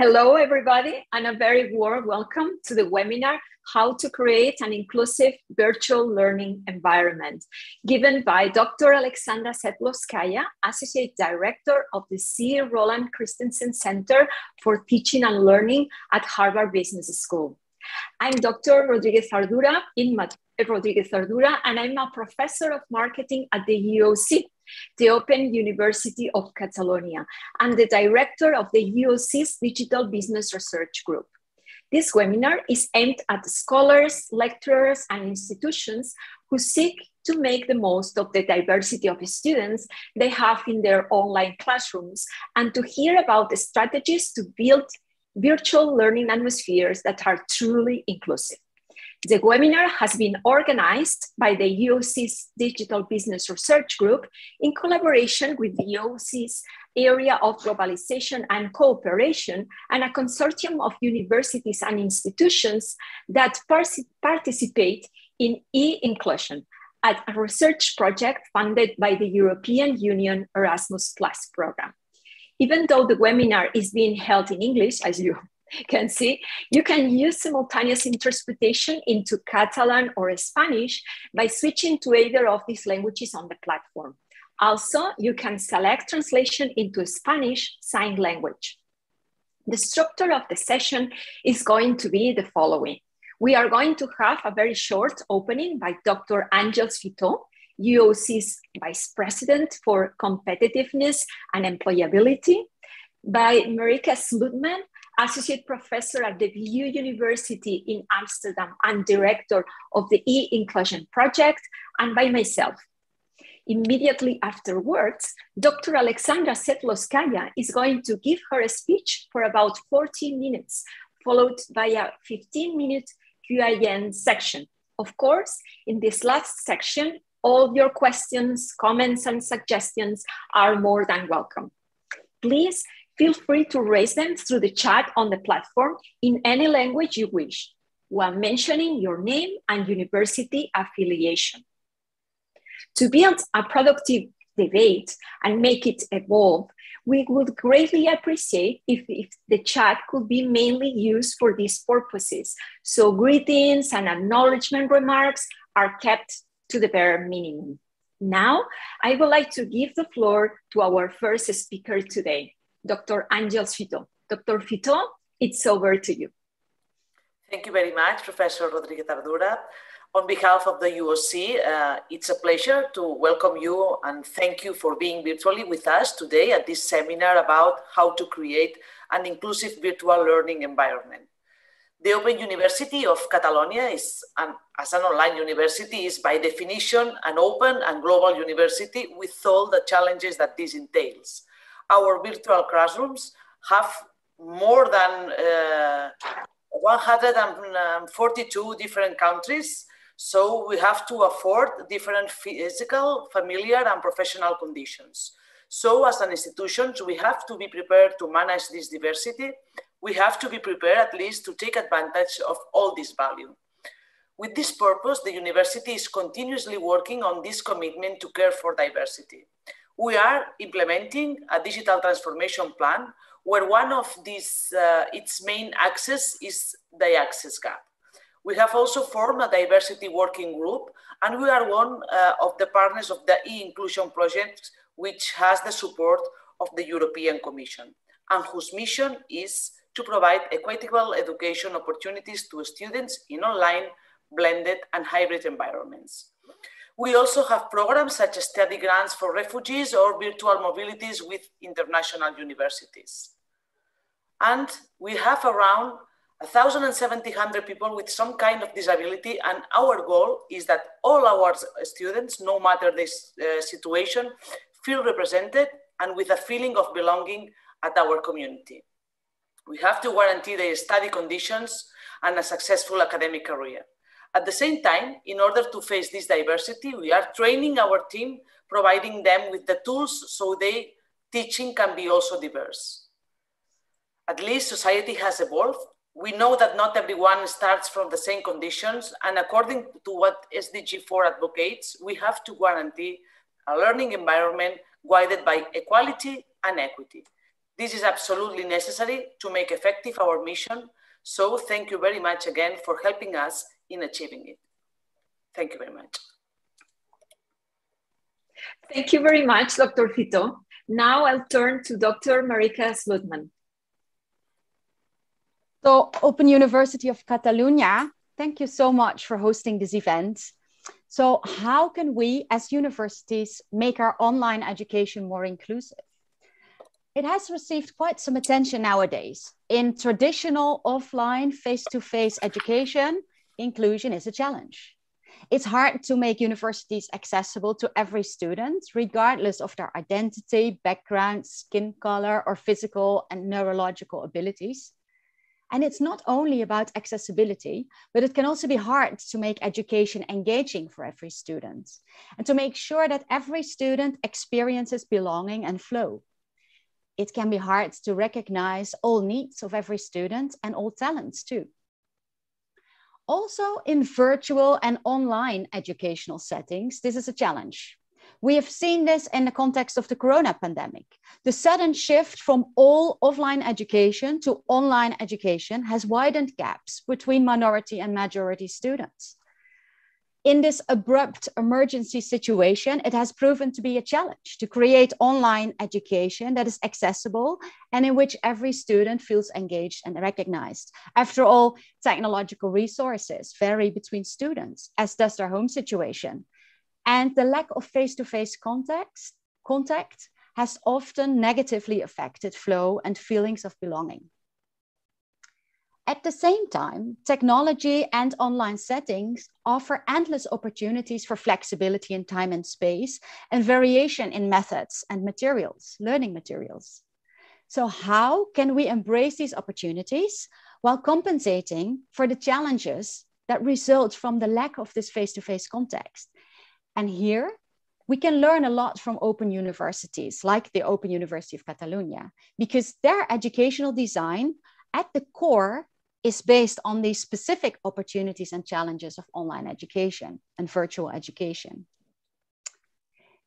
Hello, everybody, and a very warm welcome to the webinar, How to Create an Inclusive Virtual Learning Environment, given by Dr. Alexandra Sedlovskaya, Associate Director of the C. Roland Christensen Center for Teaching and Learning at Harvard Business School. I'm Dr. Rodriguez Ardura, and I'm a professor of marketing at the UOC, the Open University of Catalonia, and the director of the UOC's Digital Business Research Group. This webinar is aimed at scholars, lecturers, and institutions who seek to make the most of the diversity of students they have in their online classrooms and to hear about the strategies to build virtual learning atmospheres that are truly inclusive. The webinar has been organized by the UOC's Digital Business Research Group in collaboration with the UOC's Area of Globalization and Cooperation and a consortium of universities and institutions that participate in e-Inclusion, a research project funded by the European Union Erasmus+ program. Even though the webinar is being held in English, as you can see, you can use simultaneous interpretation into Catalan or Spanish by switching to either of these languages on the platform. Also, you can select translation into Spanish sign language. The structure of the session is going to be the following. We are going to have a very short opening by Dr. Angel Fiteau, UOC's Vice President for Competitiveness and Employability, by Marika Slootman, Associate Professor at the VU University in Amsterdam and Director of the e-Inclusion Project, and by myself. Immediately afterwards, Dr. Alexandra Sedlovskaya is going to give her a speech for about 14 minutes, followed by a 15-minute Q&A section. Of course, in this last section, all your questions, comments, and suggestions are more than welcome. Please feel free to raise them through the chat on the platform in any language you wish, while mentioning your name and university affiliation. To build a productive debate and make it evolve, we would greatly appreciate if the chat could be mainly used for these purposes, so greetings and acknowledgement remarks are kept to the bare minimum. Now, I would like to give the floor to our first speaker today, Dr. Angel Fiteau. Dr. Fiteau, it's over to you. Thank you very much, Professor Rodriguez Ardura. On behalf of the UOC, it's a pleasure to welcome you and thank you for being virtually with us today at this seminar about how to create an inclusive virtual learning environment. The Open University of Catalonia is, as an online university, is by definition an open and global university with all the challenges that this entails. Our virtual classrooms have more than 142 different countries, so we have to afford different physical, familiar, and professional conditions. So as an institution, we have to be prepared to manage this diversity. We have to be prepared at least to take advantage of all this value. With this purpose, the university is continuously working on this commitment to care for diversity. We are implementing a digital transformation plan where one of these, its main axes is the access gap. We have also formed a diversity working group, and we are one of the partners of the e-Inclusion project, which has the support of the European Commission, and whose mission is to provide equitable education opportunities to students in online, blended, and hybrid environments. We also have programs such as study grants for refugees or virtual mobilities with international universities. And we have around 1,700 people with some kind of disability, and our goal is that all our students, no matter this situation, feel represented and with a feeling of belonging at our community. We have to guarantee their study conditions and a successful academic career. At the same time, in order to face this diversity, we are training our team, providing them with the tools so their teaching can be also diverse. At least society has evolved. We know that not everyone starts from the same conditions, and according to what SDG4 advocates, we have to guarantee a learning environment guided by equality and equity. This is absolutely necessary to make effective our mission. So thank you very much again for helping us in achieving it. Thank you very much. Thank you very much, Dr. Fiteau. Now I'll turn to Dr. Marika Slootman. So Open University of Catalonia, thank you so much for hosting this event. So how can we as universities make our online education more inclusive? It has received quite some attention nowadays. In traditional offline face-to-face education, inclusion is a challenge. It's hard to make universities accessible to every student, regardless of their identity, background, skin color, or physical and neurological abilities. And it's not only about accessibility, but it can also be hard to make education engaging for every student and to make sure that every student experiences belonging and flow. It can be hard to recognize all needs of every student and all talents too. Also in virtual and online educational settings, this is a challenge. We have seen this in the context of the Corona pandemic. The sudden shift from all offline education to online education has widened gaps between minority and majority students. In this abrupt emergency situation, it has proven to be a challenge to create online education that is accessible and in which every student feels engaged and recognized. After all, technological resources vary between students, as does their home situation. And the lack of face-to-face contact has often negatively affected flow and feelings of belonging. At the same time, technology and online settings offer endless opportunities for flexibility in time and space and variation in methods and materials, learning materials. So how can we embrace these opportunities while compensating for the challenges that result from the lack of this face-to-face context? And here, we can learn a lot from open universities like the Open University of Catalonia, because their educational design at the core is based on these specific opportunities and challenges of online education and virtual education.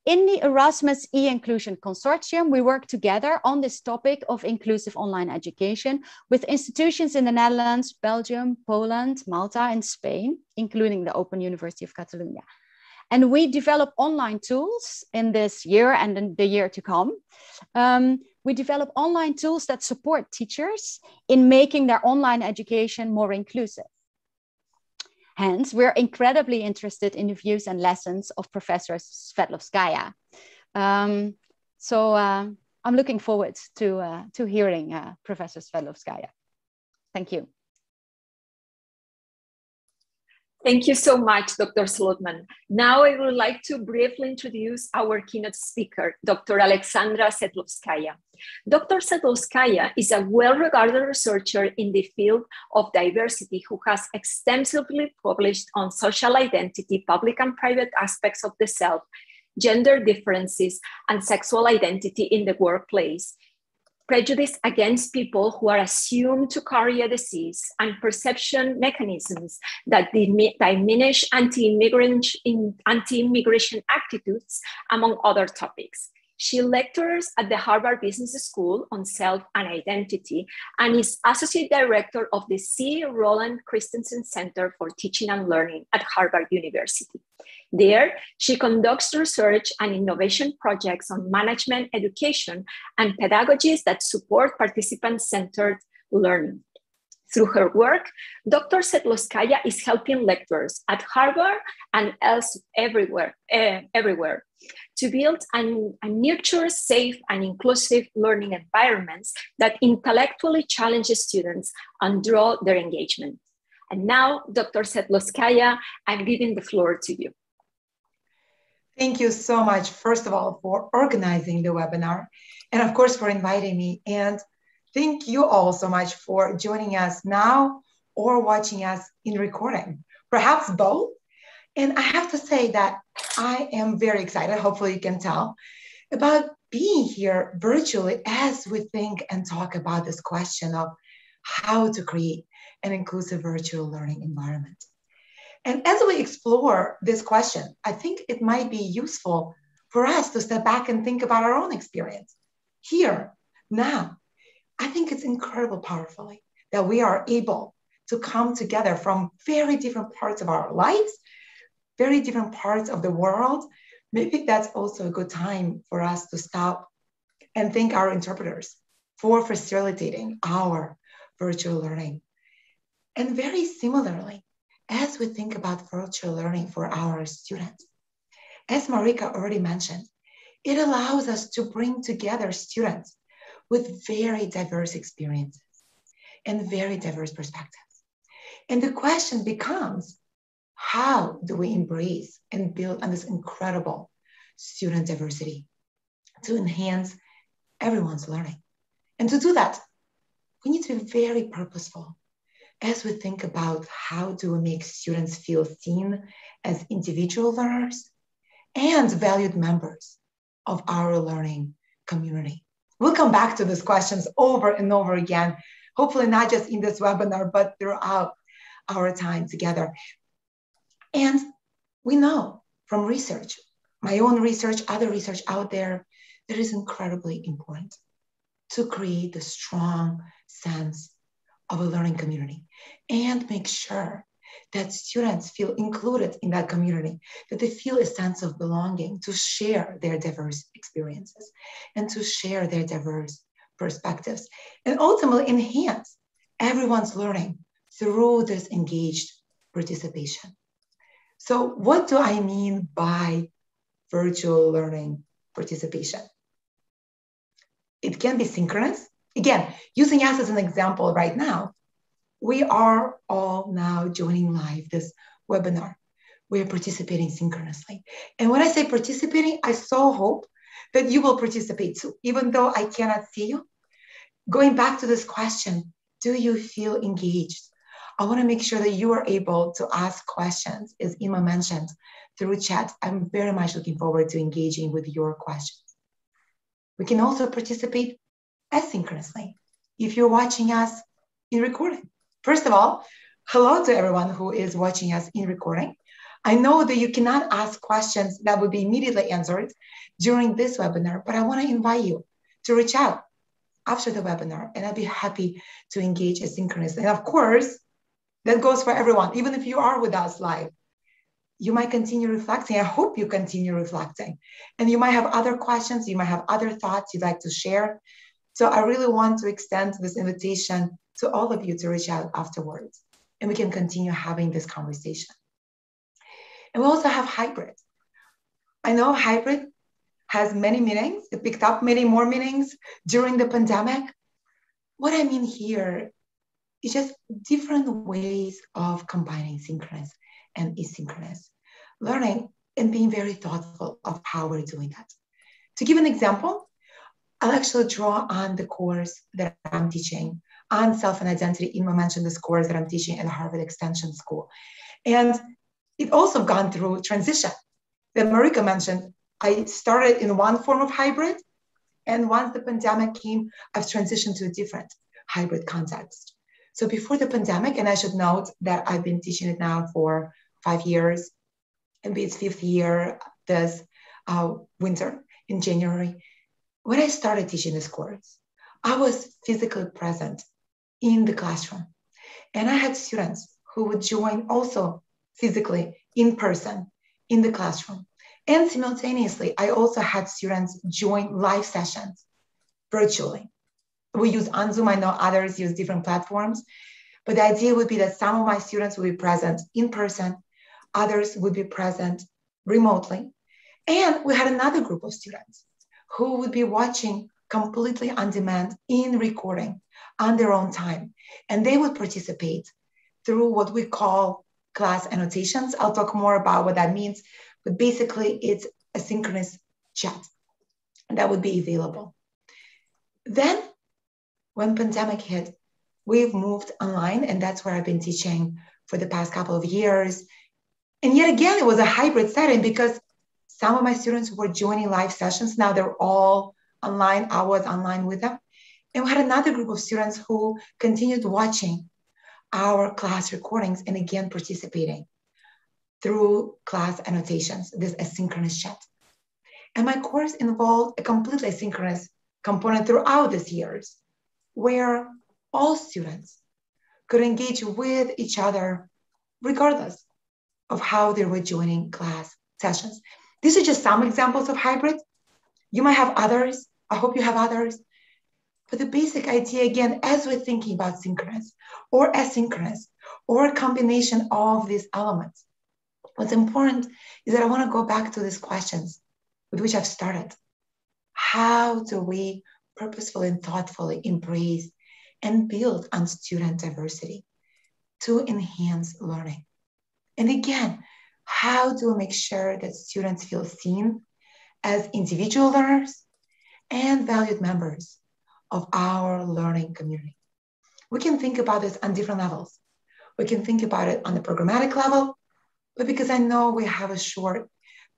In the Erasmus e-Inclusion Consortium, we work together on this topic of inclusive online education with institutions in the Netherlands, Belgium, Poland, Malta, and Spain, including the Open University of Catalonia. And we develop online tools in this year and in the year to come we develop online tools that support teachers in making their online education more inclusive. Hence, we're incredibly interested in the views and lessons of Professor Sedlovskaya. I'm looking forward to hearing Professor Sedlovskaya. Thank you. Thank you so much, Dr. Slootman. Now I would like to briefly introduce our keynote speaker, Dr. Alexandra Sedlovskaya. Dr. Sedlovskaya is a well-regarded researcher in the field of diversity who has extensively published on social identity, public and private aspects of the self, gender differences, and sexual identity in the workplace, prejudice against people who are assumed to carry a disease, and perception mechanisms that diminish anti-immigration attitudes, among other topics. She lectures at the Harvard Business School on self and identity, and is associate director of the C. Roland Christensen Center for Teaching and Learning at Harvard University. There, she conducts research and innovation projects on management, education, and pedagogies that support participant-centered learning. Through her work, Dr. Sedlovskaya is helping lecturers at Harvard and else everywhere to build and nurture safe and inclusive learning environments that intellectually challenge students and draw their engagement. And now, Dr. Sedlovskaya, I'm giving the floor to you. Thank you so much, first of all, for organizing the webinar, and of course, for inviting me. And thank you all so much for joining us now or watching us in recording, perhaps both. And I have to say that I am very excited, hopefully you can tell, about being here virtually as we think and talk about this question of how to create an inclusive virtual learning environment. And as we explore this question, I think it might be useful for us to step back and think about our own experience here, now. I think it's incredibly powerful that we are able to come together from very different parts of our lives, very different parts of the world. Maybe that's also a good time for us to stop and thank our interpreters for facilitating our virtual learning. And very similarly, as we think about virtual learning for our students, as Marika already mentioned, it allows us to bring together students with very diverse experiences and very diverse perspectives. And the question becomes, how do we embrace and build on this incredible student diversity to enhance everyone's learning? And to do that, we need to be very purposeful as we think about how do we make students feel seen as individual learners and valued members of our learning community. We'll come back to these questions over and over again, hopefully not just in this webinar, but throughout our time together. And we know from research, my own research, other research out there, that is incredibly important to create a strong sense of a learning community and make sure that students feel included in that community, that they feel a sense of belonging to share their diverse experiences and to share their diverse perspectives and ultimately enhance everyone's learning through this engaged participation. So what do I mean by virtual learning participation? It can be synchronous. Again, using us as an example right now, we are all now joining live this webinar. We are participating synchronously. And when I say participating, I so hope that you will participate too, even though I cannot see you. Going back to this question, do you feel engaged? I wanna make sure that you are able to ask questions, as Ima mentioned, through chat. I'm very much looking forward to engaging with your questions. We can also participate asynchronously if you're watching us in recording. First of all, hello to everyone who is watching us in recording. I know that you cannot ask questions that would be immediately answered during this webinar, but I want to invite you to reach out after the webinar, and I'll be happy to engage asynchronously. And of course, that goes for everyone. Even if you are with us live, you might continue reflecting. I hope you continue reflecting. And you might have other questions, you might have other thoughts you'd like to share. So I really want to extend this invitation to all of you to reach out afterwards, and we can continue having this conversation. And we also have hybrid. I know hybrid has many meanings. It picked up many more meanings during the pandemic. What I mean here is just different ways of combining synchronous and asynchronous learning and being very thoughtful of how we're doing that. To give an example, I'll actually draw on the course that I'm teaching on self and identity. Inma mentioned this course that I'm teaching at the Harvard Extension School. And it also gone through transition that Marika mentioned. I started in one form of hybrid, and once the pandemic came, I've transitioned to a different hybrid context. So before the pandemic, and I should note that I've been teaching it now for 5 years, and it's fifth year this winter in January. When I started teaching this course, I was physically present in the classroom, and I had students who would join also physically in person in the classroom. And simultaneously, I also had students join live sessions virtually. We use on Zoom, I know others use different platforms, but the idea would be that some of my students would be present in person, others would be present remotely. And we had another group of students who would be watching completely on demand in recording on their own time. And they would participate through what we call class annotations. I'll talk more about what that means. But basically, it's a synchronous chat that would be available. Then, when pandemic hit, we've moved online, and that's where I've been teaching for the past couple of years. And yet again, it was a hybrid setting because some of my students were joining live sessions. Now they're all online. I was online with them. And we had another group of students who continued watching our class recordings and again participating through class annotations, this asynchronous chat. And my course involved a completely asynchronous component throughout these years, where all students could engage with each other regardless of how they were joining class sessions. These are just some examples of hybrid. You might have others. I hope you have others. But the basic idea, again, as we're thinking about synchronous or asynchronous or a combination of these elements, what's important is that I want to go back to these questions with which I've started. How do we purposefully and thoughtfully embrace and build on student diversity to enhance learning? And again, how do we make sure that students feel seen as individual learners and valued members of our learning community? We can think about this on different levels. We can think about it on the programmatic level, but because I know we have a short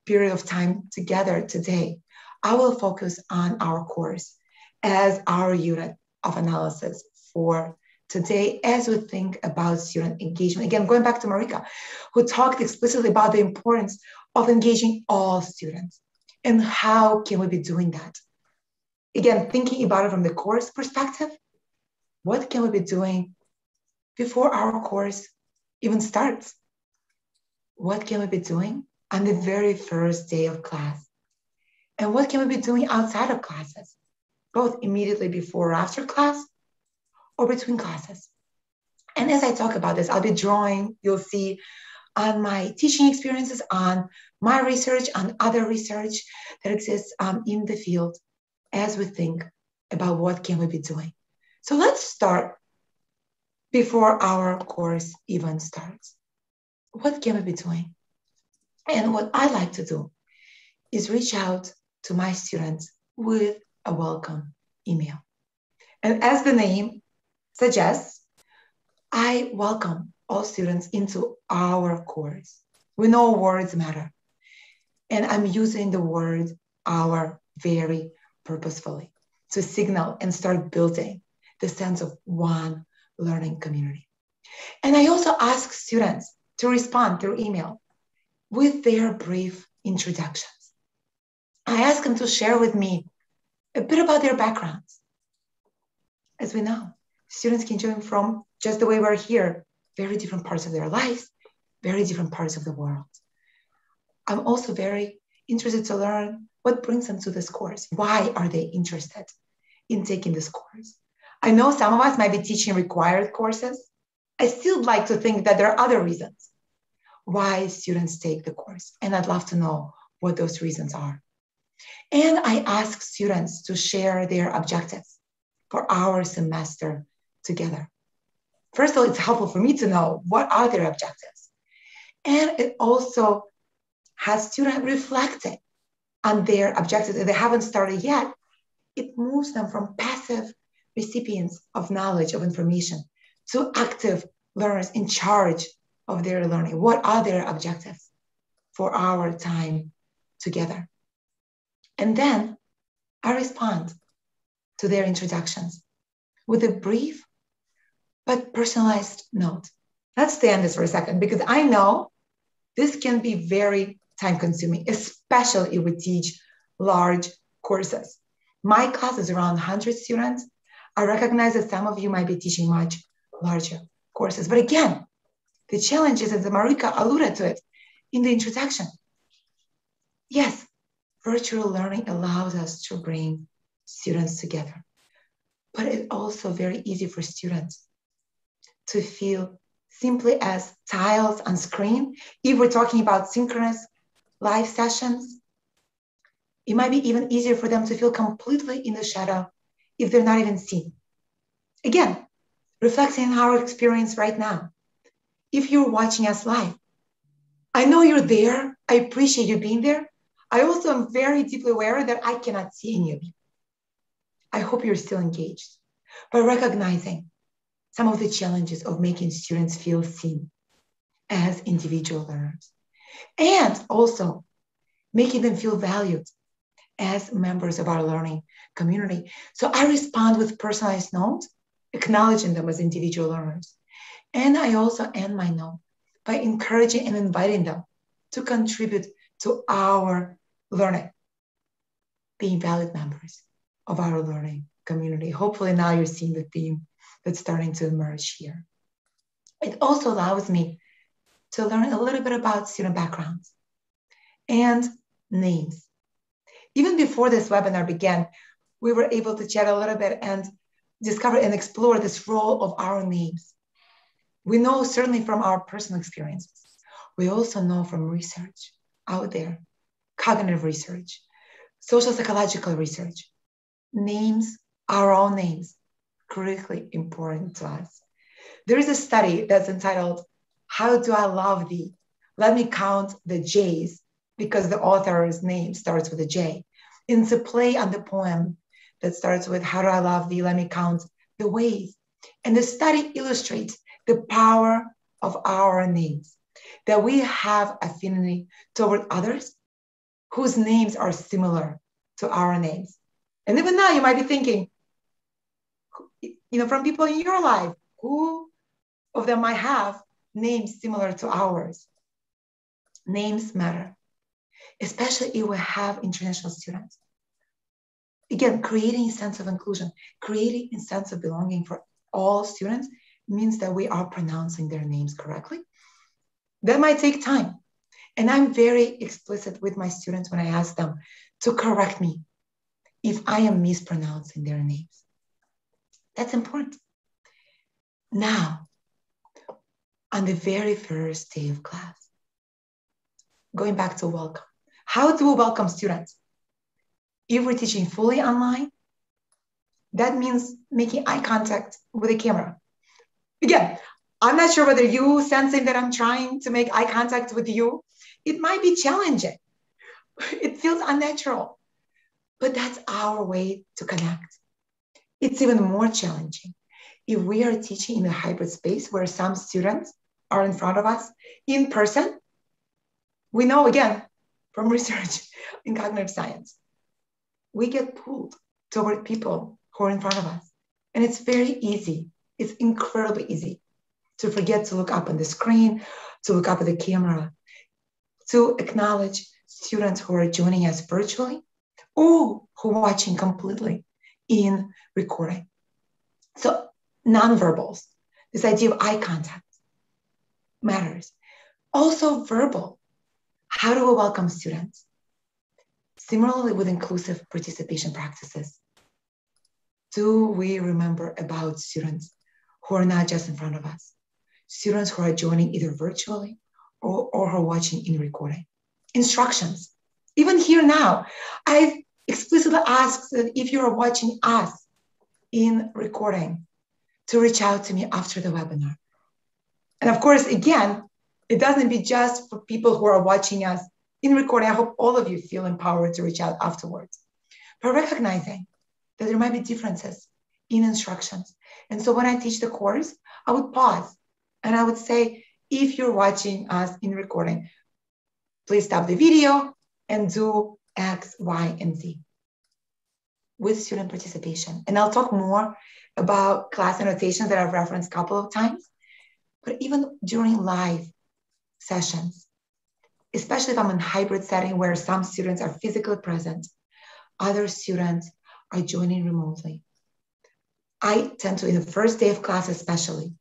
period of time together today, I will focus on our course as our unit of analysis for today as we think about student engagement. Again, going back to Marika, who talked explicitly about the importance of engaging all students and how can we be doing that? Again, thinking about it from the course perspective, what can we be doing before our course even starts? What can we be doing on the very first day of class? And what can we be doing outside of classes, both immediately before or after class or between classes? And as I talk about this, I'll be drawing, you'll see, on my teaching experiences, on my research, on other research that exists in the field as we think about what can we be doing. So let's start before our course even starts. What can we be doing? And what I like to do is reach out to my students with a welcome email. And as the name suggests, I welcome all students into our course. We know words matter. And I'm using the word our very purposefully to signal and start building the sense of one learning community. And I also ask students to respond through email with their brief introductions. I ask them to share with me a bit about their backgrounds. As we know, students can join from, just the way we're here, very different parts of their lives, very different parts of the world. I'm also very interested to learn what brings them to this course. Why are they interested in taking this course. I know some of us might be teaching required courses. I still like to think that there are other reasons why students take the course, and I'd love to know what those reasons are. And I ask students to share their objectives for our semester together. First of all, it's helpful for me to know what are their objectives. And it also has students reflecting on their objectives. If they haven't started yet, it moves them from passive recipients of knowledge, of information, to active learners in charge of their learning. What are their objectives for our time together? And then I respond to their introductions with a brief but personalized note. Let's stay on this for a second, because I know this can be very time consuming, especially if we teach large courses. My class is around 100 students. I recognize that some of you might be teaching much larger courses, but again, the challenge is, as Marika alluded to it in the introduction, yes, virtual learning allows us to bring students together, but it's also very easy for students to feel simply as tiles on screen. If we're talking about synchronous live sessions, it might be even easier for them to feel completely in the shadow if they're not even seen. Again, reflecting on our experience right now. If you're watching us live, I know you're there. I appreciate you being there. I also am very deeply aware that I cannot see any of you. I hope you're still engaged by recognizing some of the challenges of making students feel seen as individual learners, and also making them feel valued as members of our learning community. So I respond with personalized notes, acknowledging them as individual learners. And I also end my note by encouraging and inviting them to contribute to our learning, being valued members of our learning community. Hopefully now you're seeing the theme that's starting to emerge here. It also allows me to learn a little bit about student backgrounds and names. Even before this webinar began, we were able to chat a little bit and discover and explore this role of our names. We know certainly from our personal experiences. We also know from research out there, cognitive research, social psychological research. Names, our own names, critically important to us. There is a study that's entitled, "How Do I Love Thee? Let me count the J's," because the author's name starts with a J. It's a play on the poem that starts with, "How do I love thee? Let me count the ways." And the study illustrates the power of our names, that we have affinity toward others whose names are similar to our names. And even now you might be thinking, from people in your life, who of them might have names similar to ours? Names matter, especially if we have international students. Again, creating a sense of inclusion, creating a sense of belonging for all students means that we are pronouncing their names correctly. That might take time. And I'm very explicit with my students when I ask them to correct me if I am mispronouncing their names. That's important. Now, on the very first day of class, going back to welcome. How do we welcome students? If we're teaching fully online, that means making eye contact with the camera. Again, I'm not sure whether you're sensing that I'm trying to make eye contact with you. It might be challenging. It feels unnatural, but that's our way to connect. It's even more challenging if we are teaching in a hybrid space where some students are in front of us in person. We know, again, from research in cognitive science, we get pulled toward people who are in front of us. And it's very easy, it's incredibly easy to forget to look up on the screen, to look up at the camera, to acknowledge students who are joining us virtually or who are watching completely in recording. So nonverbals, this idea of eye contact matters. Also verbal. How do we welcome students? Similarly with inclusive participation practices. do we remember about students who are not just in front of us, students who are joining either virtually or who are watching in recording? Instructions. Even here now, I've explicitly asked that if you are watching us in recording, to reach out to me after the webinar. And of course, again, it doesn't be just for people who are watching us in recording. I hope all of you feel empowered to reach out afterwards. But recognizing that there might be differences in instructions. And so when I teach the course, I would pause and I would say, if you're watching us in recording, please stop the video and do X, Y, and Z with student participation. And I'll talk more about class annotations that I've referenced a couple of times, but even during live sessions, especially if I'm in hybrid setting where some students are physically present, other students are joining remotely. I tend to, in the first day of class especially,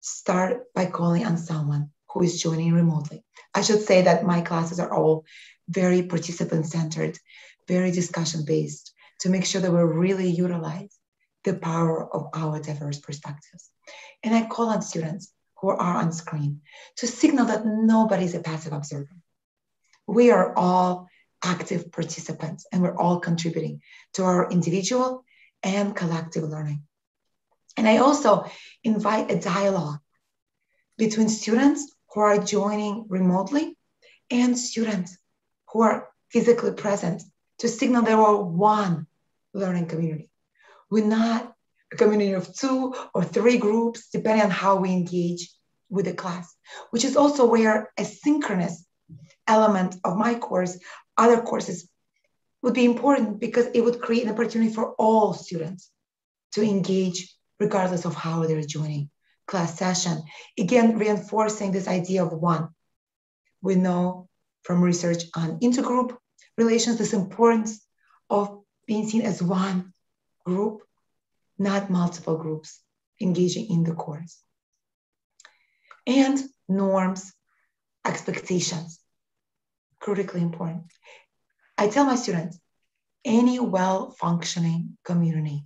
start by calling on someone who is joining remotely. I should say that my classes are all very participant-centered, very discussion-based, to make sure that we really utilize the power of our diverse perspectives. And I call on students who are on screen to signal that nobody's a passive observer. We are all active participants and we're all contributing to our individual and collective learning. And I also invite a dialogue between students who are joining remotely and students who are physically present to signal that we're one learning community. We're not a community of 2 or 3 groups, depending on how we engage with the class, which is also where a synchronous element of my course, other courses, would be important because it would create an opportunity for all students to engage regardless of how they're joining class session. Again, reinforcing this idea of one. We know from research on intergroup relations, this importance of being seen as one group, not multiple groups engaging in the course. And norms, expectations, critically important. I tell my students, any well-functioning community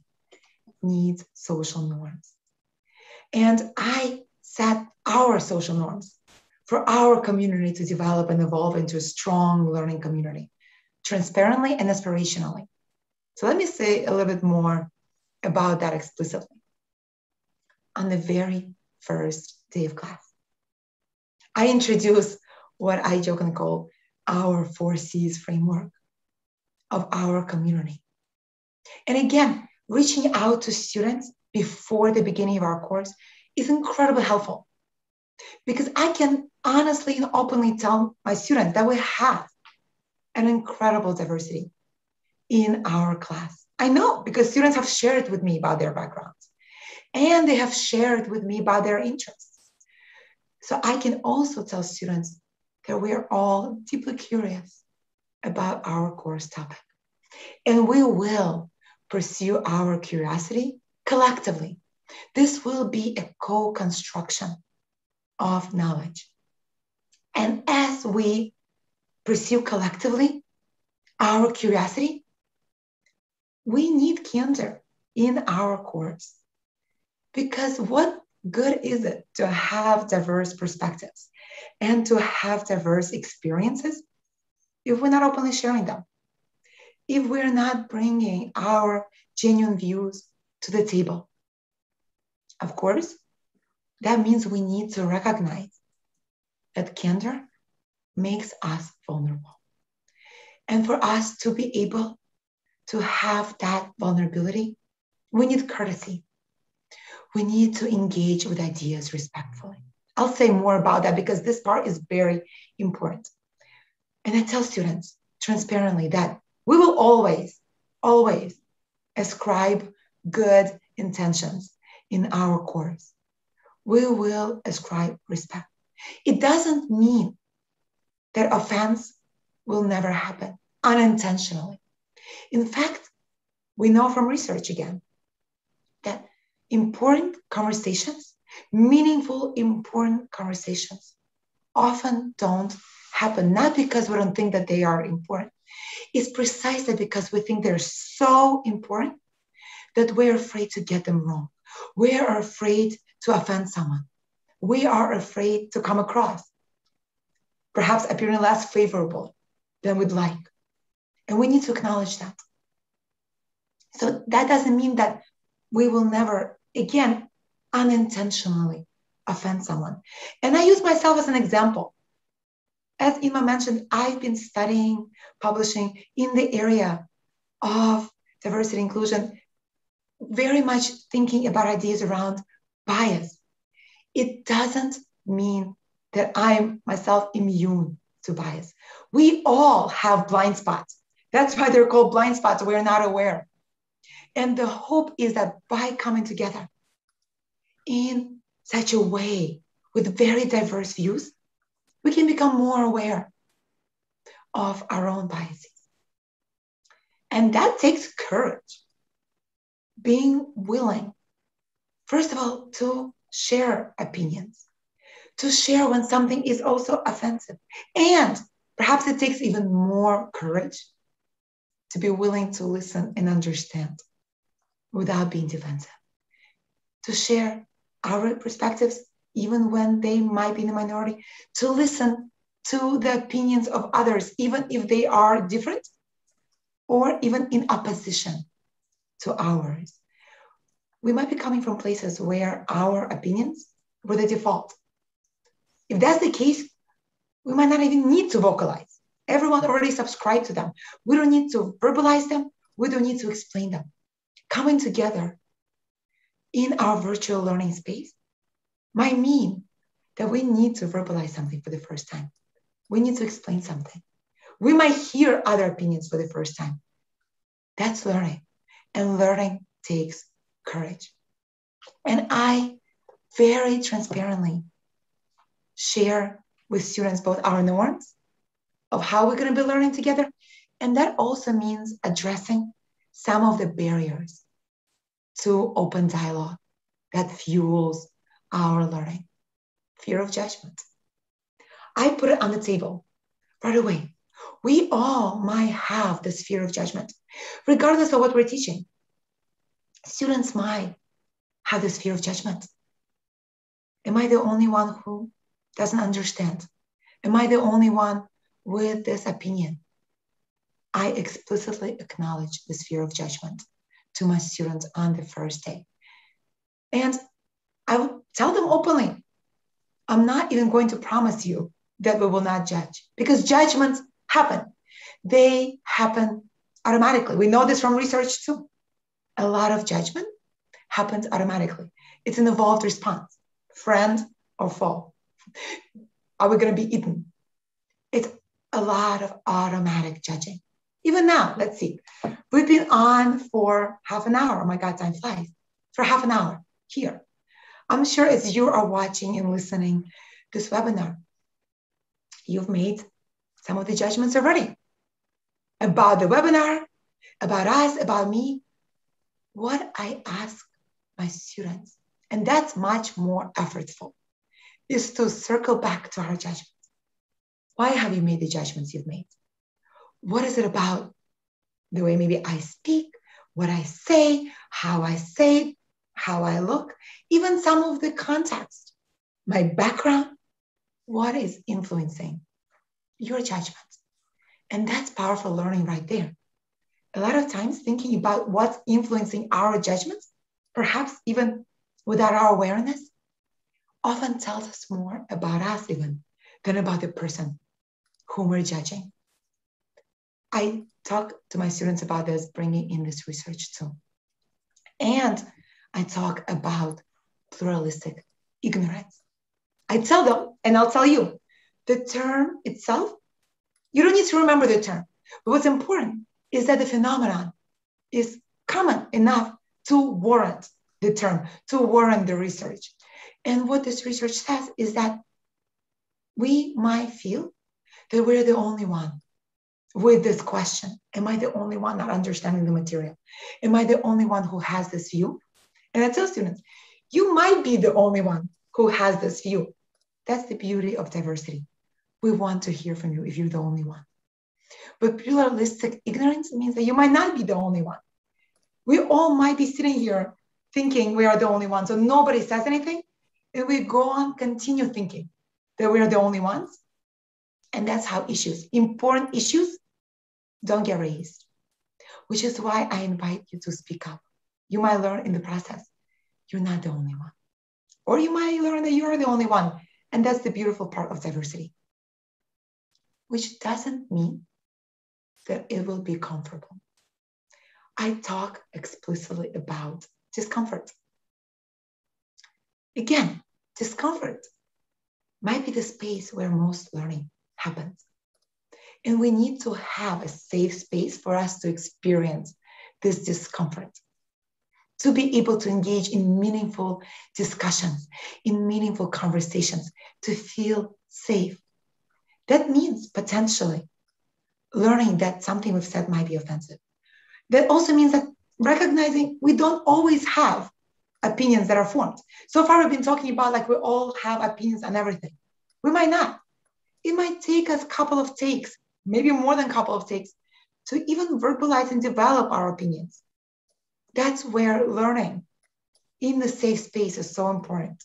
needs social norms. And I set our social norms for our community to develop and evolve into a strong learning community, transparently and aspirationally. So let me say a little bit more about that explicitly. On the very first day of class, I introduce what I joke and call our 4 C's framework of our community. And again, reaching out to students before the beginning of our course is incredibly helpful because I can honestly and openly tell my students that we have an incredible diversity in our class. I know because students have shared with me about their backgrounds and they have shared with me about their interests. So I can also tell students that we are all deeply curious about our course topic and we will pursue our curiosity collectively. This will be a co-construction of knowledge. And as we pursue collectively our curiosity, we need candor in our course because what good is it to have diverse perspectives and to have diverse experiences if we're not openly sharing them, if we're not bringing our genuine views to the table? Of course, that means we need to recognize that candor makes us vulnerable. And for us to be able to have that vulnerability, we need courtesy. We need to engage with ideas respectfully. I'll say more about that because this part is very important. And I tell students transparently that we will always, always ascribe good intentions in our course. We will ascribe respect. It doesn't mean that offense will never happen unintentionally. In fact, we know from research again that important conversations, meaningful, important conversations often don't happen, not because we don't think that they are important. It's precisely because we think they're so important that we're afraid to get them wrong. We are afraid to offend someone. We are afraid to come across, perhaps appearing less favorable than we'd like. And we need to acknowledge that. So that doesn't mean that we will never, again, unintentionally offend someone. And I use myself as an example. As Ima mentioned, I've been studying publishing in the area of diversity and inclusion, very much thinking about ideas around bias. It doesn't mean that I'm myself immune to bias. We all have blind spots. That's why they're called blind spots. We're not aware. And the hope is that by coming together in such a way with very diverse views, we can become more aware of our own biases. And that takes courage, being willing, first of all, to share opinions, to share when something is also offensive. And perhaps it takes even more courage to be willing to listen and understand without being defensive, to share our perspectives, even when they might be in the minority, to listen to the opinions of others, even if they are different or even in opposition to ours. We might be coming from places where our opinions were the default. If that's the case, we might not even need to vocalize. Everyone already subscribed to them. We don't need to verbalize them. We don't need to explain them. Coming together in our virtual learning space might mean that we need to verbalize something for the first time. We need to explain something. We might hear other opinions for the first time. That's learning. And learning takes courage. And I very transparently share with students both our norms of how we're going to be learning together. And that also means addressing some of the barriers to open dialogue that fuels our learning. Fear of judgment. I put it on the table right away. We all might have this fear of judgment, regardless of what we're teaching. Students might have this fear of judgment. Am I the only one who doesn't understand? Am I the only one with this opinion? I explicitly acknowledge this fear of judgment to my students on the first day. And I will tell them openly, I'm not even going to promise you that we will not judge, because judgments happen. They happen automatically. We know this from research too. A lot of judgment happens automatically. It's an evolved response, friend or foe. Are we going to be eaten? It's a lot of automatic judging. Even now, let's see. We've been on for half an hour. Oh my God, time flies. For half an hour here. I'm sure as you are watching and listening this webinar, you've made some of the judgments already about the webinar, about us, about me. What I ask my students, and that's much more effortful, is to circle back to our judgments. Why have you made the judgments you've made? What is it about the way maybe I speak, what I say, how I say it, how I look, even some of the context, my background, what is influencing your judgment? And that's powerful learning right there. A lot of times thinking about what's influencing our judgments, perhaps even without our awareness, often tells us more about us even than about the person whom we're judging. I talk to my students about this, bringing in this research too. And I talk about pluralistic ignorance. I tell them, and I'll tell you, the term itself, you don't need to remember the term, but what's important is that the phenomenon is common enough to warrant the term, to warrant the research. And what this research says is that we might feel that we're the only one with this question. Am I the only one not understanding the material? Am I the only one who has this view? And I tell students, you might be the only one who has this view. That's the beauty of diversity. We want to hear from you if you're the only one. But pluralistic ignorance means that you might not be the only one. we all might be sitting here thinking we are the only ones. So nobody says anything, and we go on, continue thinking that we are the only ones. And that's how issues, important issues, don't get raised, which is why I invite you to speak up. You might learn in the process, you're not the only one. Or you might learn that you're the only one. And that's the beautiful part of diversity, which doesn't mean that it will be comfortable. I talk explicitly about discomfort. Again, discomfort might be the space where most learning happens. And we need to have a safe space for us to experience this discomfort, to be able to engage in meaningful discussions, in meaningful conversations, to feel safe. That means potentially learning that something we've said might be offensive. That also means that recognizing we don't always have opinions that are formed. So far we've been talking about like we all have opinions on everything. We might not. It might take us a couple of takes, maybe more than a couple of takes, to even verbalize and develop our opinions. That's where learning in the safe space is so important.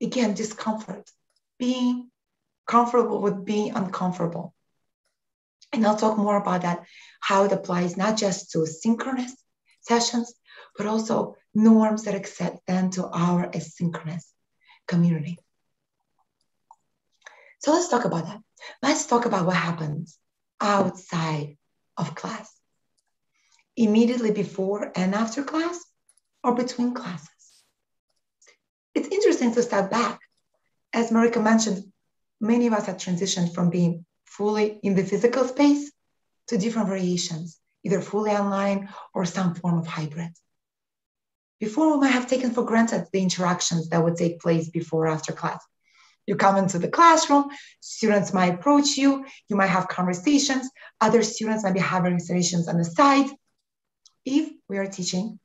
Again, discomfort, being comfortable with being uncomfortable. And I'll talk more about that, how it applies not just to synchronous sessions, but also norms that extend then to our asynchronous community. So let's talk about that. Let's talk about what happens outside of class, immediately before and after class, or between classes. It's interesting to step back. As Marika mentioned, many of us have transitioned from being fully in the physical space to different variations, either fully online or some form of hybrid. Before, we might have taken for granted the interactions that would take place before or after class. You come into the classroom, students might approach you, you might have conversations, other students might be having conversations on the side. If we are teaching,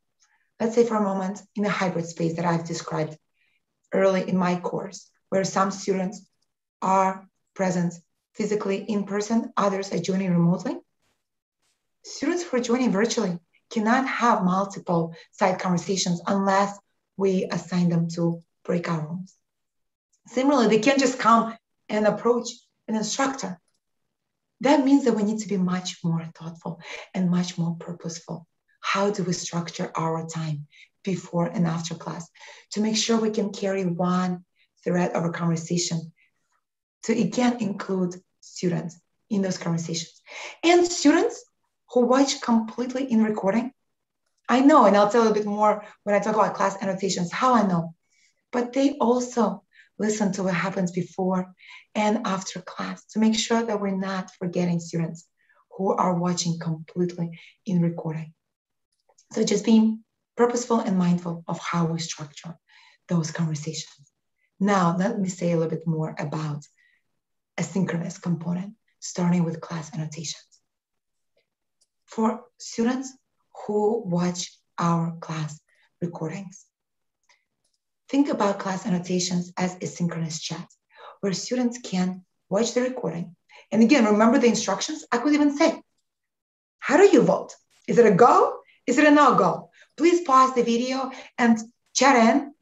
let's say for a moment, in a hybrid space that I've described early in my course, where some students are present physically in person, others are joining remotely. Students who are joining virtually cannot have multiple side conversations unless we assign them to breakout rooms. Similarly, they can't just come and approach an instructor. That means that we need to be much more thoughtful and much more purposeful. How do we structure our time before and after class to make sure we can carry one thread of a conversation to again include students in those conversations? And students who watch completely in recording, I know, and I'll tell a bit more when I talk about class annotations, how I know, but they also listen to what happens before and after class to make sure that we're not forgetting students who are watching completely in recording. So just being purposeful and mindful of how we structure those conversations. Now, let me say a little bit more about asynchronous component, starting with class annotations. For students who watch our class recordings, think about class annotations as asynchronous chat, where students can watch the recording. And again, remember the instructions. I could even say, how do you vote? Is it a go? Is it a no-go? Please pause the video and chat in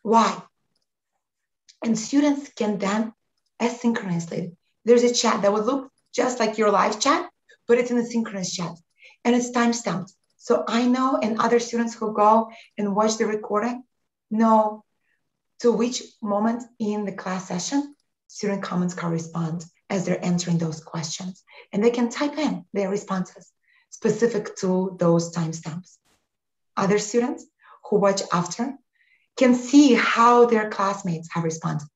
why. And students can then asynchronously, there's a chat that would look just like your live chat, but it's in a synchronous chat and it's timestamped. So I know, and other students who go and watch the recording know to which moment in the class session student comments correspond as they're answering those questions. And they can type in their responses specific to those timestamps. Other students who watch after can see how their classmates have responded,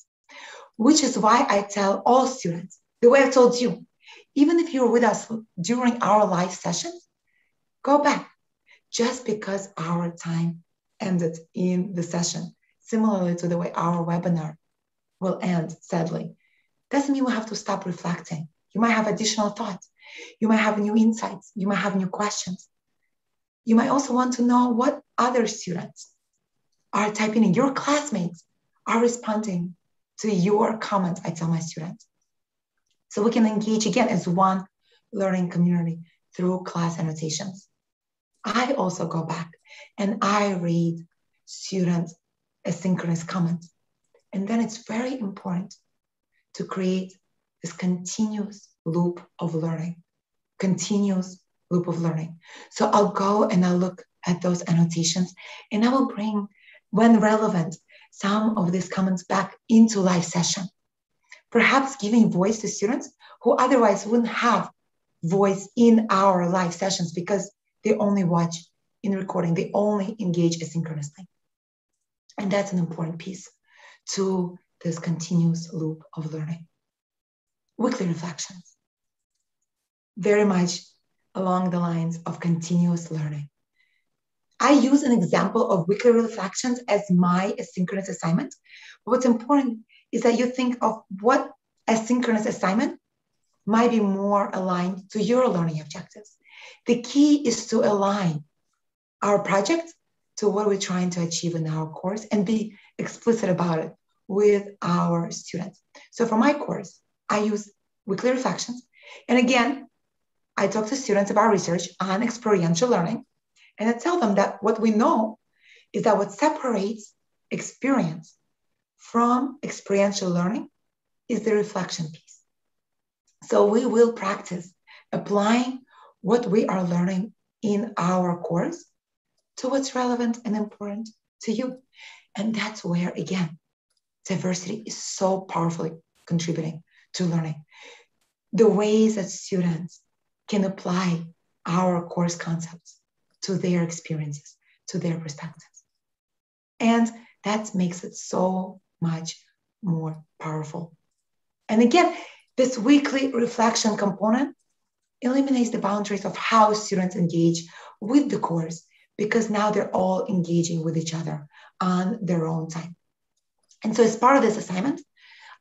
which is why I tell all students, the way I told you, even if you're with us during our live sessions, go back. Just because our time ended in the session, similarly to the way our webinar will end, sadly, doesn't mean we have to stop reflecting. You might have additional thoughts. You might have new insights. You might have new questions. You might also want to know what other students are typing in. Your classmates are responding to your comments, I tell my students. So we can engage again as one learning community through class annotations. I also go back and I read students' asynchronous comments. And then it's very important to create this continuous loop of learning, So I'll go and I'll look at those annotations and I will bring, when relevant, some of these comments back into live session, perhaps giving voice to students who otherwise wouldn't have voice in our live sessions because they only watch in recording, they only engage asynchronously. And that's an important piece to this continuous loop of learning. Weekly reflections, very much along the lines of continuous learning. I use an example of weekly reflections as my asynchronous assignment. What's important is that you think of what asynchronous assignment might be more aligned to your learning objectives. The key is to align our project to what we're trying to achieve in our course and be explicit about it with our students. So for my course, I use weekly reflections. And again, I talk to students about research on experiential learning. And I tell them that what we know is that what separates experience from experiential learning is the reflection piece. So we will practice applying what we are learning in our course to what's relevant and important to you. And that's where, again, diversity is so powerfully contributing to learning. The ways that students can apply our course concepts to their experiences, to their perspectives. And that makes it so much more powerful. And again, this weekly reflection component eliminates the boundaries of how students engage with the course because now they're all engaging with each other on their own time. And so as part of this assignment,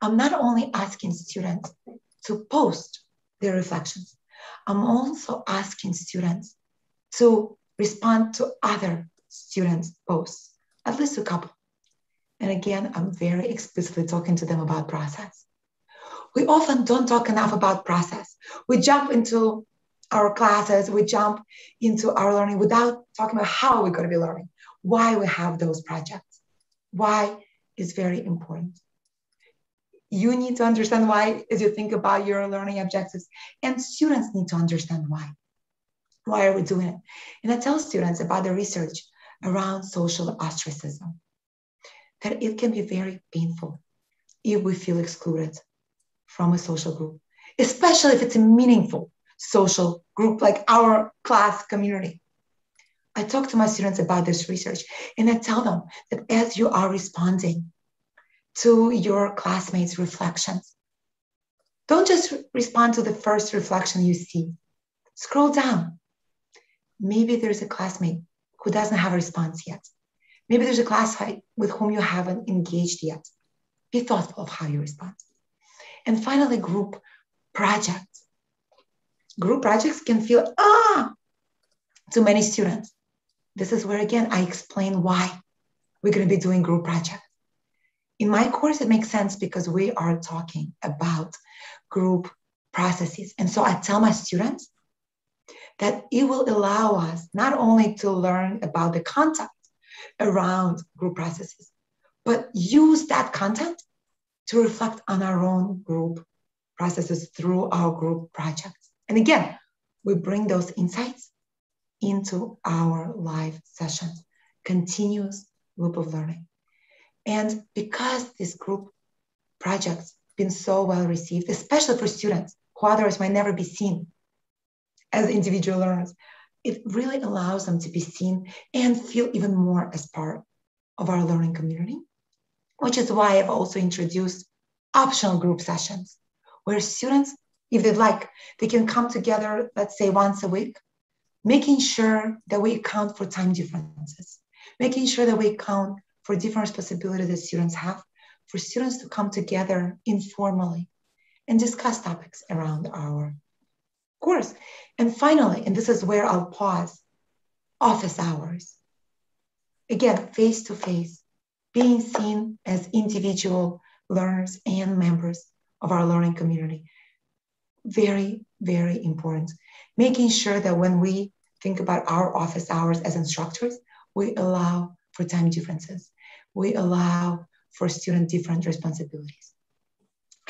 I'm not only asking students to post their reflections, I'm also asking students to respond to other students' posts, at least a couple. And again, I'm very explicitly talking to them about process. We often don't talk enough about process. We jump into our classes, we jump into our learning without talking about how we're going to be learning, why we have those projects. Why is very important. You need to understand why as you think about your learning objectives, and students need to understand why. Why are we doing it? And I tell students about the research around social ostracism, that it can be very painful if we feel excluded from a social group, especially if it's a meaningful social group like our class community. I talk to my students about this research and I tell them that as you are responding to your classmates' reflections, don't just respond to the first reflection you see. Scroll down. Maybe there's a classmate who doesn't have a response yet. Maybe there's a classmate with whom you haven't engaged yet. Be thoughtful of how you respond. And finally, group projects. Group projects can feel, to many students. This is where, again, I explain why we're going to be doing group projects. In my course, it makes sense because we are talking about group processes. And so I tell my students that it will allow us not only to learn about the content around group processes, but use that content to reflect on our own group processes through our group projects. And again, we bring those insights into our live sessions, continuous loop of learning. And because this group project's been so well received, especially for students who otherwise might never be seen as individual learners, it really allows them to be seen and feel even more as part of our learning community, which is why I've also introduced optional group sessions where students, if they'd like, they can come together, let's say once a week, making sure that we account for time differences, making sure that we account for different responsibilities that students have, for students to come together informally and discuss topics around our course. And finally, and this is where I'll pause, office hours. Again, face-to-face, being seen as individual learners and members of our learning community. Very, very important. Making sure that when we think about our office hours as instructors, we allow for time differences. We allow for student different responsibilities.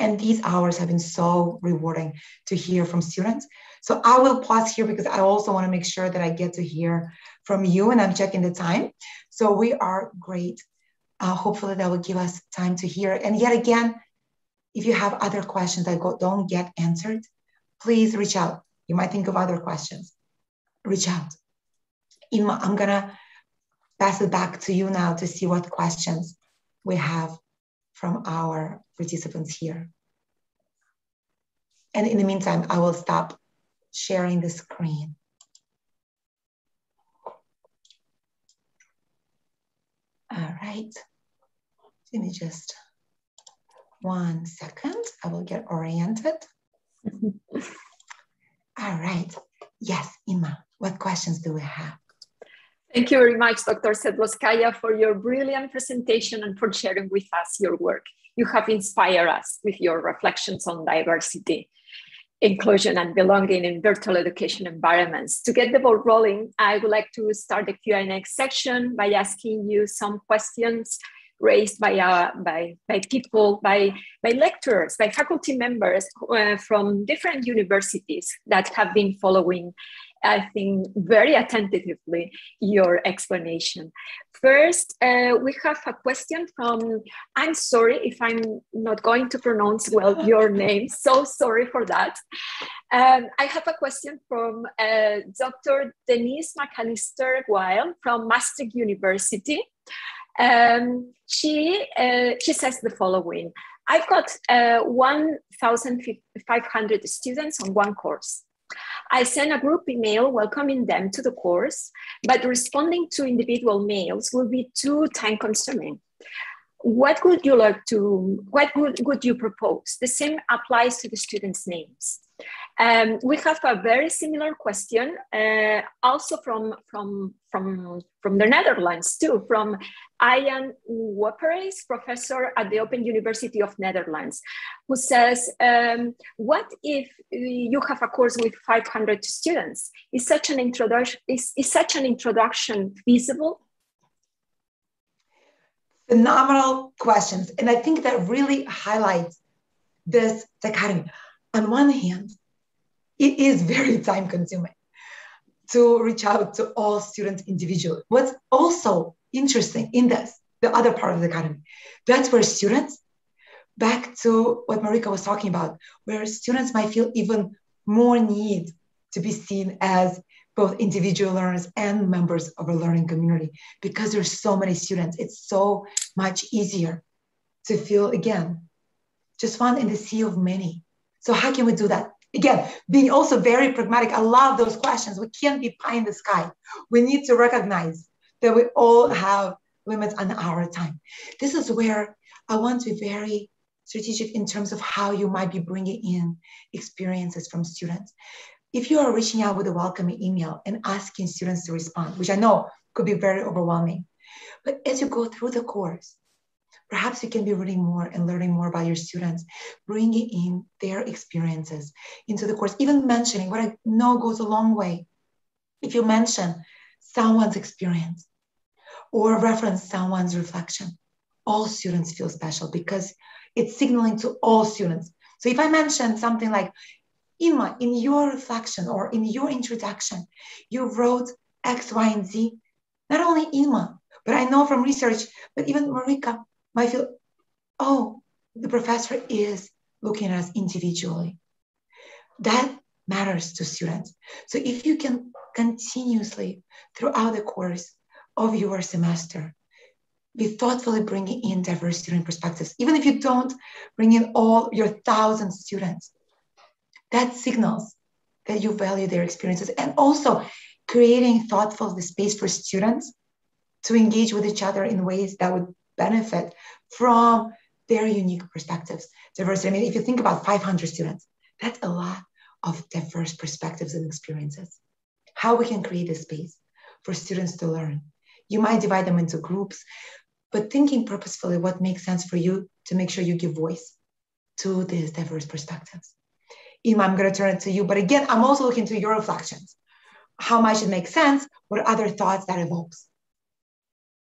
And these hours have been so rewarding to hear from students. So I will pause here because I also want to make sure that I get to hear from you, and I'm checking the time. So we are great. Hopefully that will give us time to hear. And yet again, if you have other questions that don't get answered, please reach out. You might think of other questions. Reach out. Inma, I'm gonna pass it back to you now to see what questions we have from our participants here. And in the meantime, I will stop sharing the screen. All right, give me just 1 second. I will get oriented. All right, yes, Inma, what questions do we have? Thank you very much, Dr. Sedlovskaya, for your brilliant presentation and for sharing with us your work. You have inspired us with your reflections on diversity, inclusion, and belonging in virtual education environments. To get the ball rolling, I would like to start the Q&A section by asking you some questions raised by people, by lecturers, by faculty members from different universities that have been following, I think, very attentively your explanation. First, we have a question from, I'm sorry if I'm not going to pronounce well your name, so sorry for that. I have a question from Dr. Denise McAllister-Weil from Maastricht University. She says the following: I've got 1,500 students on one course. I sent a group email welcoming them to the course, but responding to individual mails will be too time consuming. What would you like to, what would you propose? The same applies to the students' names. We have a very similar question also from the Netherlands too, from Ian Wappers, professor at the Open University of Netherlands, who says, what if you have a course with 500 students? Is such an introduction, is such an introduction feasible? Phenomenal questions. And I think that really highlights this dichotomy. On one hand, it is very time consuming to reach out to all students individually. What's also interesting in this, the other part of the academy, that's where students, back to what Marika was talking about, where students might feel even more need to be seen as both individual learners and members of a learning community, because there's so many students. It's so much easier to feel, again, just one in the sea of many. So how can we do that? Again, being also very pragmatic. I love those questions. We can't be pie in the sky. We need to recognize that we all have limits on our time. This is where I want to be very strategic in terms of how you might be bringing in experiences from students. If you are reaching out with a welcoming email and asking students to respond, which I know could be very overwhelming, but as you go through the course, perhaps you can be reading more and learning more about your students, bringing in their experiences into the course, even mentioning what I know goes a long way. If you mention someone's experience or reference someone's reflection, all students feel special because it's signaling to all students. So if I mention something like, Inma, in your reflection or in your introduction, you wrote X, Y, and Z, not only Inma, but I know from research, but even Marika, might feel, oh, the professor is looking at us individually. That matters to students. So if you can continuously throughout the course of your semester, be thoughtfully bringing in diverse student perspectives, even if you don't bring in all your 1,000 students, that signals that you value their experiences, and also creating thoughtful space for students to engage with each other in ways that would benefit from their unique perspectives. Diversity, I mean, if you think about 500 students, that's a lot of diverse perspectives and experiences. How we can create a space for students to learn. You might divide them into groups, but thinking purposefully what makes sense for you to make sure you give voice to these diverse perspectives. Ima, I'm gonna turn it to you, but again, I'm also looking to your reflections how much it makes sense, what other thoughts that evokes.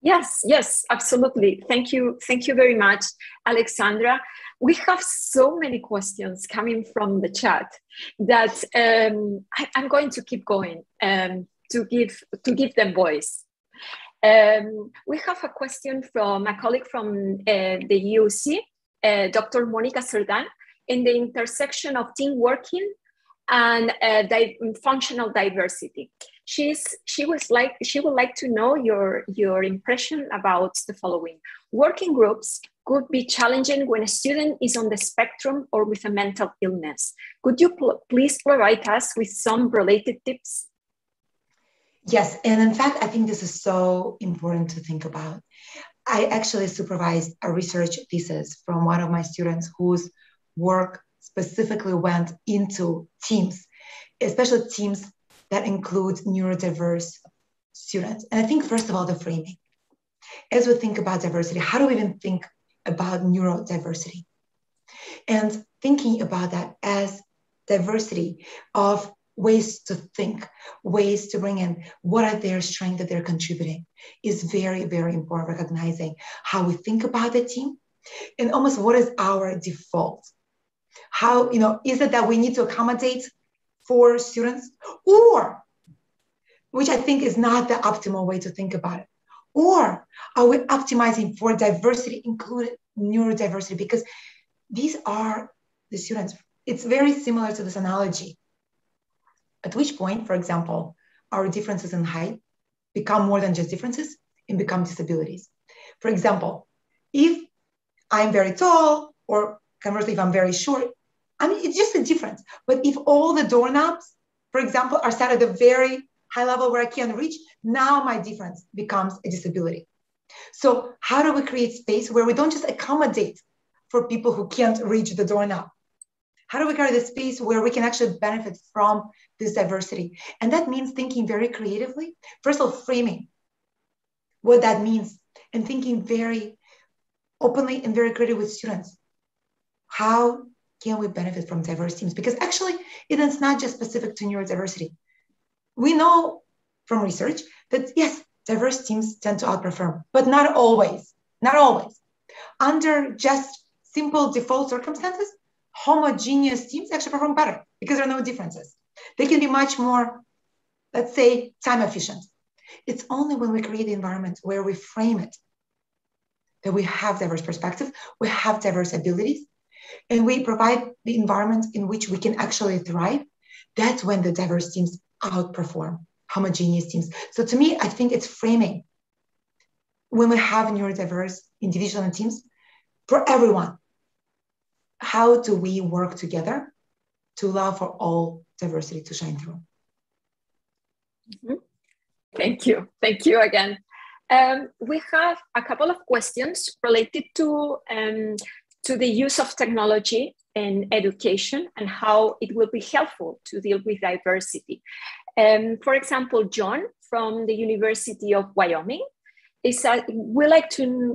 Yes, yes, absolutely. Thank you very much, Alexandra. We have so many questions coming from the chat that I'm going to keep going to give them voice. We have a question from a colleague from the UC, Dr. Monica Serdan, in the intersection of team working and functional diversity. She would like to know your impression about the following. Working groups could be challenging when a student is on the spectrum or with a mental illness. Could you please provide us with some related tips? Yes, and in fact, I think this is so important to think about. I actually supervised a research thesis from one of my students whose work specifically went into teams, especially teams that includes neurodiverse students. And I think, first of all, the framing. As we think about diversity, how do we even think about neurodiversity? And thinking about that as diversity of ways to think, ways to bring in what are their strengths that they're contributing is very, very important, recognizing how we think about the team and almost what is our default. How, you know, is it that we need to accommodate for students, or, which I think is not the optimal way to think about it, or are we optimizing for diversity, including neurodiversity? Because these are the students. It's very similar to this analogy. At which point, for example, our differences in height become more than just differences and become disabilities. For example, if I'm very tall, or conversely, if I'm very short, I mean, it's just a difference. But if all the doorknobs, for example, are set at a very high level where I can't reach, now my difference becomes a disability. So how do we create space where we don't just accommodate for people who can't reach the doorknob? How do we create a space where we can actually benefit from this diversity? And that means thinking very creatively. First of all, framing what that means and thinking very openly and very creative with students. How can we benefit from diverse teams? Because actually, it is not just specific to neurodiversity. We know from research that yes, diverse teams tend to outperform, but not always, not always. Under just simple default circumstances, homogeneous teams actually perform better because there are no differences. They can be much more, let's say, time efficient. It's only when we create the environment where we frame it that we have diverse perspectives, we have diverse abilities, and we provide the environment in which we can actually thrive. That's when the diverse teams outperform homogeneous teams. So to me, I think it's framing. When we have neurodiverse individuals and teams, for everyone, how do we work together to allow for all diversity to shine through? Mm-hmm. Thank you. Thank you again. We have a couple of questions related to the use of technology in education and how it will be helpful to deal with diversity. For example, John from the University of Wyoming, we like to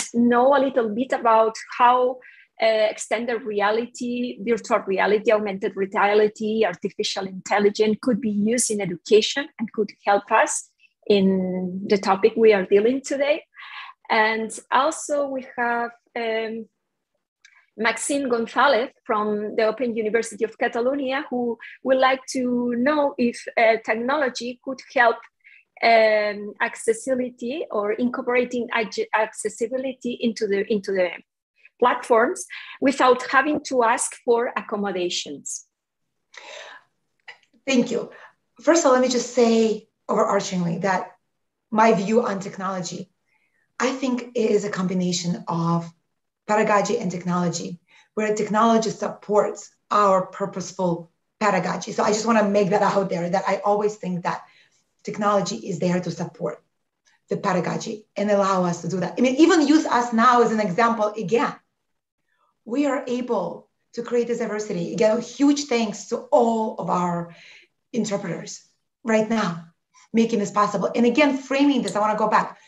know a little bit about how extended reality, virtual reality, augmented reality, artificial intelligence could be used in education and could help us in the topic we are dealing today. And also we have Maxine González from the Open University of Catalonia, who would like to know if technology could help accessibility or incorporating accessibility into the platforms without having to ask for accommodations. Thank you. First of all, let me just say overarchingly that my view on technology, I think it is a combination of pedagogy and technology, where technology supports our purposeful pedagogy. So I just want to make that out there, that I always think that technology is there to support the pedagogy and allow us to do that. I mean, even use us now as an example again. We are able to create this diversity. Again, huge thanks to all of our interpreters right now, making this possible. And again, framing this, I want to go back.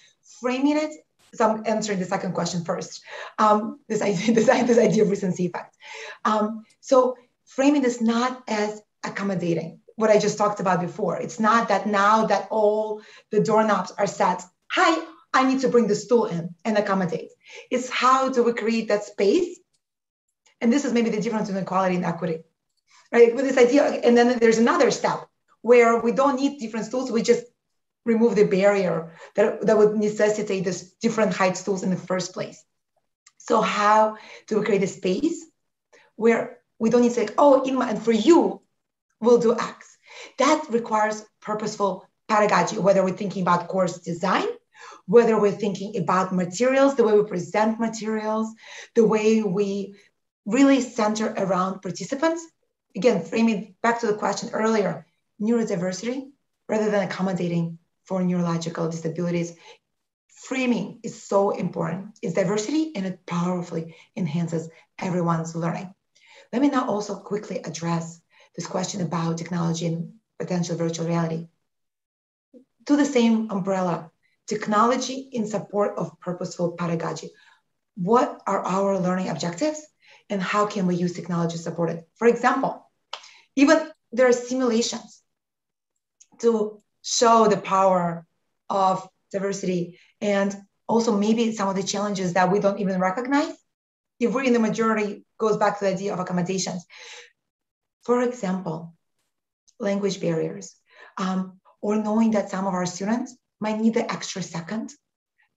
Framing it, so I'm answering the second question first, this idea of recency effect. So framing this not as accommodating, what I just talked about before. It's not that now that all the doorknobs are set, hi, I need to bring the stool in and accommodate. It's how do we create that space? And this is maybe the difference between equality and equity, right? With this idea, and then there's another step where we don't need different stools, we just remove the barrier that would necessitate this different height stools in the first place. So how do we create a space where we don't need to say, oh, Inma, and for you, we'll do X. That requires purposeful pedagogy, whether we're thinking about course design, whether we're thinking about materials, the way we present materials, the way we really center around participants. Again, framing back to the question earlier, neurodiversity rather than accommodating for neurological disabilities. Framing is so important. It's diversity and it powerfully enhances everyone's learning. Let me now also quickly address this question about technology and potential virtual reality. To the same umbrella, technology in support of purposeful pedagogy. What are our learning objectives and how can we use technology to support it? For example, even there are simulations to show the power of diversity and also maybe some of the challenges that we don't even recognize. If we're in the majority, goes back to the idea of accommodations. For example, language barriers, or knowing that some of our students might need the extra second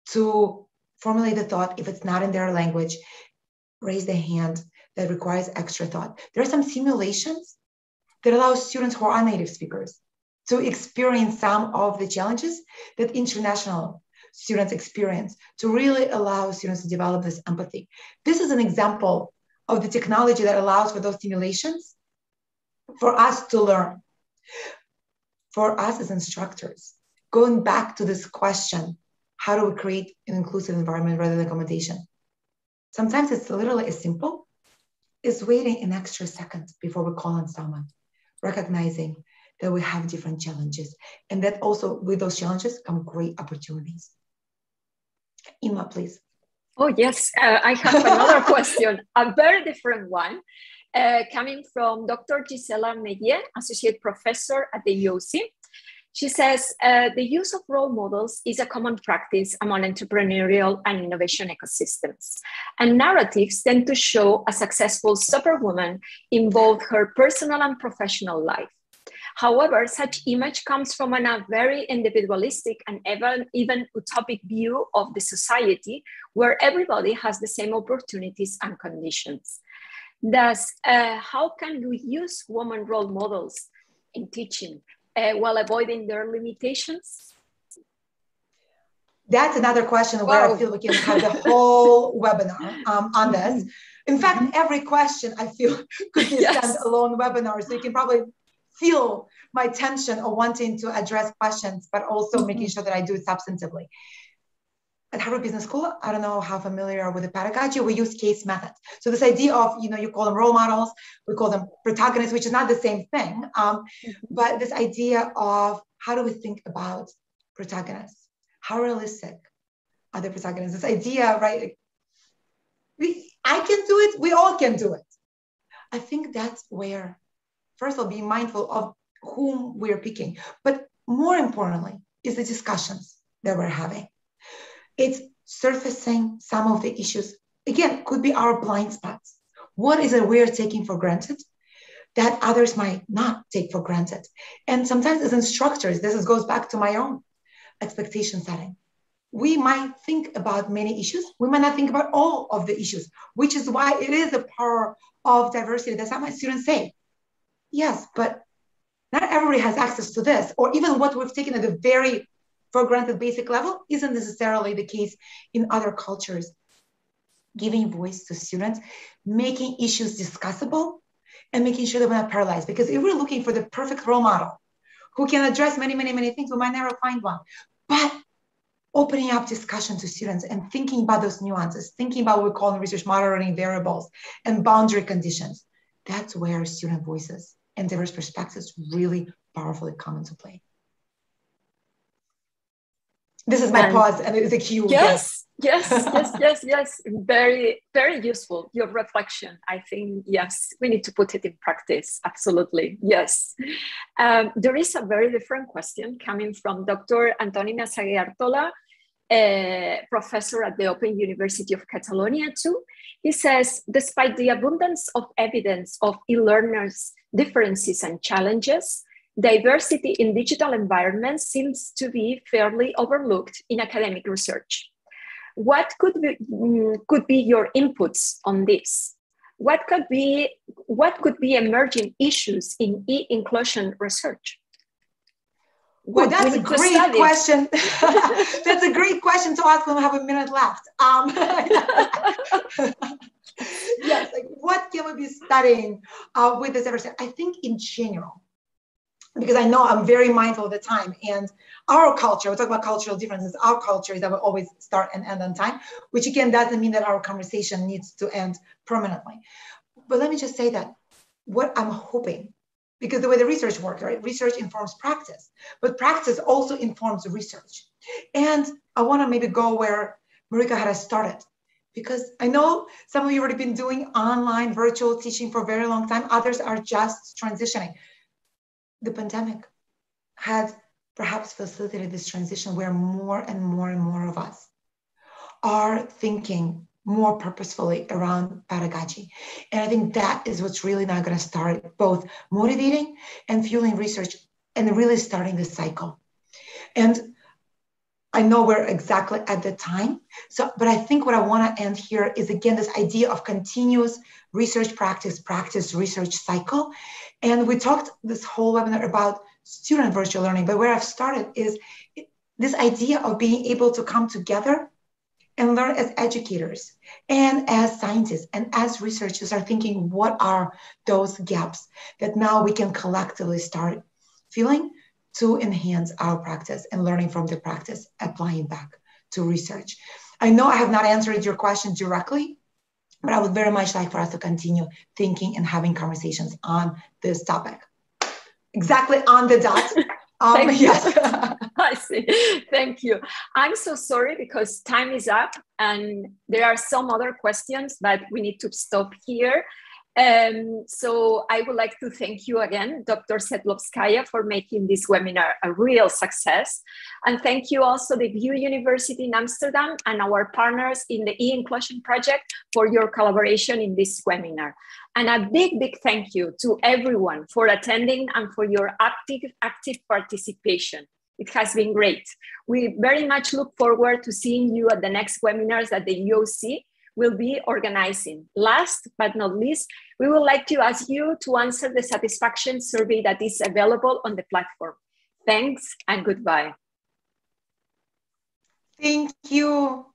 to formulate the thought if it's not in their language, raise the hand, that requires extra thought. There are some simulations that allow students who are native speakers to experience some of the challenges that international students experience, to really allow students to develop this empathy. This is an example of the technology that allows for those simulations for us to learn, for us as instructors. Going back to this question, how do we create an inclusive environment rather than accommodation? Sometimes it's literally as simple as waiting an extra second before we call on someone, recognizing that we have different challenges, and that also with those challenges come great opportunities. Inma, please. Oh, yes, I have another question, a very different one. Coming from Dr. Gisela Meghier, Associate Professor at the UOC. She says, the use of role models is a common practice among entrepreneurial and innovation ecosystems. And narratives tend to show a successful superwoman in both her personal and professional life. However, such image comes from a very individualistic and even utopic view of the society where everybody has the same opportunities and conditions. Thus, how can we use women role models in teaching while avoiding their limitations? That's another question where I feel we can have the whole webinar on this. In fact, every question I feel could be stand alone webinar, so you can probably feel my tension or wanting to address questions, but also making sure that I do it substantively. At Harvard Business School, I don't know how familiar with the pedagogy, we use case methods. So this idea of, you know, you call them role models, we call them protagonists, which is not the same thing, but this idea of how do we think about protagonists? How realistic are the protagonists? This idea, right? I can do it, we all can do it. I think that's where, first of all, being mindful of whom we're picking, but more importantly, is the discussions that we're having. It's surfacing some of the issues. Again, could be our blind spots. What is it we're taking for granted that others might not take for granted? And sometimes as instructors, this goes back to my own expectation setting. We might think about many issues. We might not think about all of the issues, which is why it is the power of diversity. That's how my students say, yes, but not everybody has access to this, or even what we've taken at the very for granted basic level isn't necessarily the case in other cultures. Giving voice to students, making issues discussable, and making sure that we're not paralyzed. Because if we're looking for the perfect role model who can address many, many, many things, we might never find one. But opening up discussion to students and thinking about those nuances, thinking about what we call in research moderating variables and boundary conditions, that's where student voices and diverse perspectives really powerfully come into play. This is my pause, and it is a cue. Yes. Very, very useful. Your reflection, I think, yes, we need to put it in practice. Absolutely, yes. There is a very different question coming from Dr. Antonina Saguiartola, a professor at the Open University of Catalonia too. He says, despite the abundance of evidence of e-learners' differences and challenges, diversity in digital environments seems to be fairly overlooked in academic research. What could be your inputs on this? What could be emerging issues in e-inclusion research? Well, that's a great question. That's a great question to ask when we have a minute left. Yes, like what can we be studying with this diversity? I think in general, because I know I'm very mindful of the time and our culture, we talk about cultural differences, our culture is that we always start and end on time, which again, doesn't mean that our conversation needs to end permanently. But let me just say that what I'm hoping, because the way the research works, right? Research informs practice, but practice also informs research. And I wanna maybe go where Marika had started, because I know some of you have already been doing online virtual teaching for a very long time. Others are just transitioning. The pandemic had perhaps facilitated this transition where more and more of us are thinking more purposefully around pedagogy. And I think that is what's really now going to start both motivating and fueling research and really starting this cycle. And I know we're exactly at the time, so, but I think what I want to end here is again, this idea of continuous research practice, research cycle. And we talked this whole webinar about student virtual learning, but where I've started is this idea of being able to come together and learn as educators and as scientists and as researchers are thinking, what are those gaps that now we can collectively start filling to enhance our practice and learning from the practice, applying back to research. I know I have not answered your question directly, but I would very much like for us to continue thinking and having conversations on this topic. Exactly on the dot. Yes. I see. Thank you. I'm so sorry because time is up and there are some other questions, but we need to stop here. So I would like to thank you again, Dr. Sedlovskaya, for making this webinar a real success. And thank you also the VU University in Amsterdam and our partners in the e-Inclusion project for your collaboration in this webinar. And a big, big thank you to everyone for attending and for your active participation. It has been great. We very much look forward to seeing you at the next webinars that the UOC will be organizing. Last but not least, we would like to ask you to answer the satisfaction survey that is available on the platform. Thanks and goodbye. Thank you.